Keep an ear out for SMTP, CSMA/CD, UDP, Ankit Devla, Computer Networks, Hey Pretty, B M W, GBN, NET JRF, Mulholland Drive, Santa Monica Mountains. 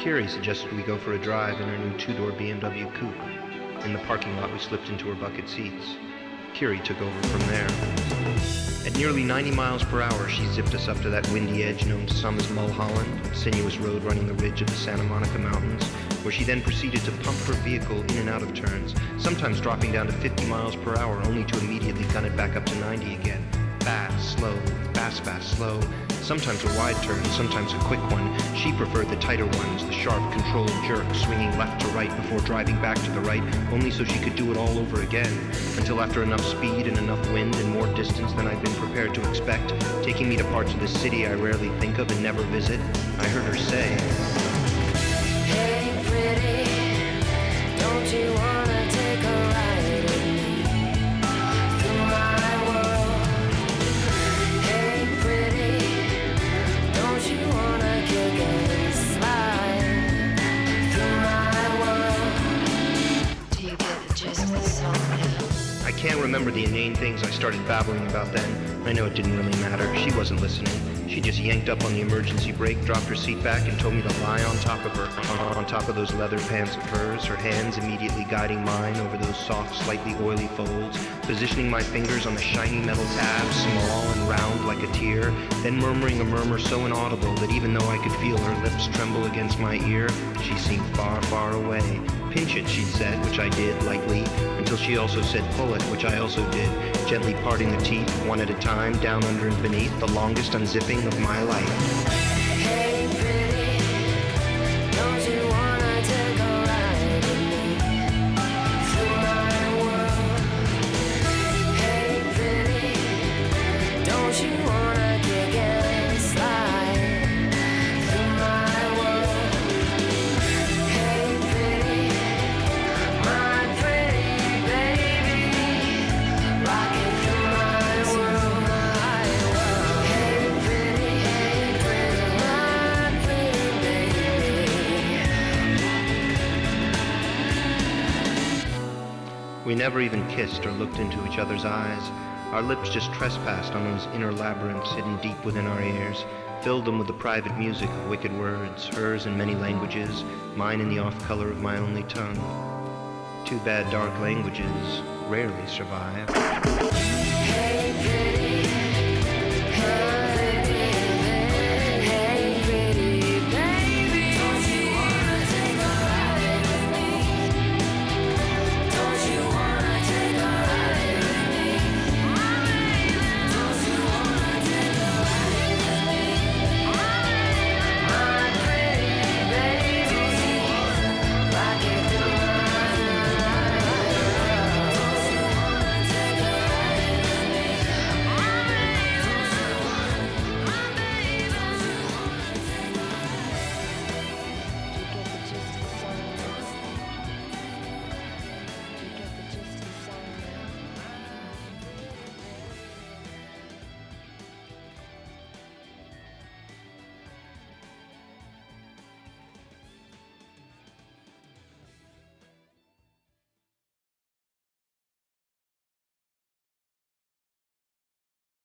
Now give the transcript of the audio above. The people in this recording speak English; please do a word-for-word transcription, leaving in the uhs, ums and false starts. Carrie suggested we go for a drive in her new two-door B M W coupe. In the parking lot, we slipped into her bucket seats. Carrie took over from there. At nearly ninety miles per hour, she zipped us up to that windy edge known to some as Mulholland, a sinuous road running the ridge of the Santa Monica Mountains, where she then proceeded to pump her vehicle in and out of turns, sometimes dropping down to fifty miles per hour, only to immediately gun it back up to ninety again. Fast, slow, fast, fast, slow. Sometimes a wide turn, sometimes a quick one. She preferred the tighter ones, the sharp, controlled jerk, swinging left to right before driving back to the right, only so she could do it all over again, until after enough speed and enough wind and more distance than I'd been prepared to expect, taking me to parts of the city I rarely think of and never visit, I heard her say, "Hey, pretty, don't you wanna take a ride with me through my world? Hey, pretty, don't you wanna kick and slide through my world?" Do you get the gist of the song now? I can't remember the inane things I started babbling about then. I know it didn't really matter. She wasn't listening. She just yanked up on the emergency brake, dropped her seat back, and told me to lie on top of her, on top of those leather pants of hers, her hands immediately guiding mine over those soft, slightly oily folds, positioning my fingers on the shiny metal tabs, small and round like a tear, then murmuring a murmur so inaudible that even though I could feel her lips tremble against my ear, she seemed far, far away. "Pinch it," she said, which I did, lightly, until she also said pull it, which I also did, gently parting the teeth, one at a time, down under and beneath, the longest unzipping of my life. We never even kissed or looked into each other's eyes. Our lips just trespassed on those inner labyrinths hidden deep within our ears, filled them with the private music of wicked words, hers in many languages, mine in the off-color of my only tongue. Too bad dark languages rarely survive.